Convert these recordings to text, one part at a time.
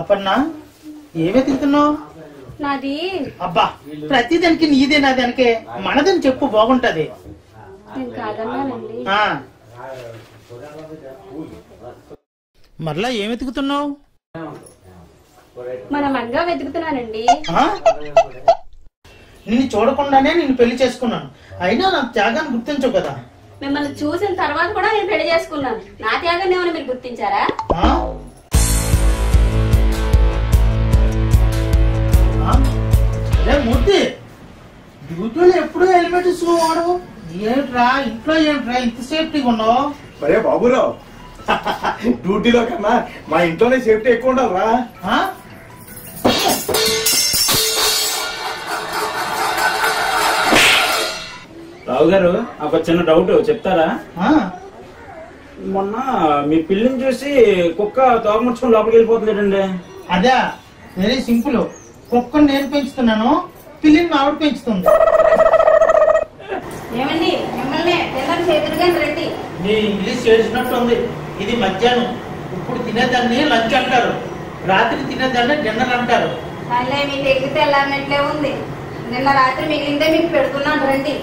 అపర్ణ ఏమే తింటున్నావు నాది అబ్బా ప్రతిదానికి నీదే నాది అనకే మనదని చెప్పు బాగుంటది నేను కాదన్నానండి ఆ మరలా ఏం వెతుకుతున్నావు మన మంగ వెతుకుతున్నానండి నిన్ను చూడకుండానే నిన్ను పెళ్లి చేసుకున్నాను అయినా నా త్యాగాన్ని గుర్తించవు కదా మిమ్మల్ని చూసిన తర్వాత కూడా నేను పెళ్లి చేసుకున్నాను నా త్యాగాన్ని ఏమను మీరు గుర్తించారా ఆ మూర్తి డ్యూటీలో ఎప్పుడు హెల్మెట్ చూడు ఏంట్రా ఇంట్లో ఏంట్రా ఇంత సేఫ్టీగా ఉన్నావు అరే బాబురావు డ్యూటీలో కన్నా మా ఇంట్లోనే సేఫ్టీ ఎక్కువ ఉండవురా రావు గారు ఒక చిన్న డౌట్ చెప్తారా మొన్న మీ పిల్లిని చూసి కుక్క తోగముచ్చుకుని లోపలికి వెళ్ళిపోతుందండి అదే వెరీ సింపుల్ కుక్క నేను పెంచుతున్నాను పిల్లిని ఆవిడ పెంచుతుంది చేసినట్టుంది ఇది మధ్యాహ్నం ఇప్పుడు తినేదాన్ని లంచ్ అంటారు రాత్రి తినేదాన్ని డిన్నర్ అంటారు తెల్లన్నట్లే ఉంది నిన్న రాత్రి మిగిలిందే మీకు పెడుతున్నాను రండి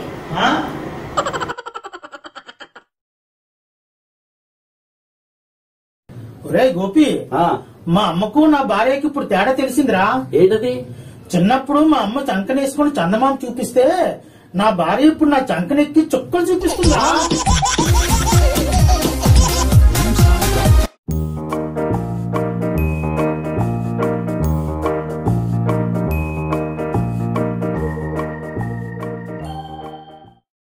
ఒరే గోపి మా అమ్మకు నా భార్యకి ఇప్పుడు తేడా తెలిసిందిరా ఏంటది చిన్నప్పుడు మా అమ్మ చంకనేసుకుని చందమామ చూపిస్తే నా భార్య ఇప్పుడు నా చంకనెక్కి చుక్కలు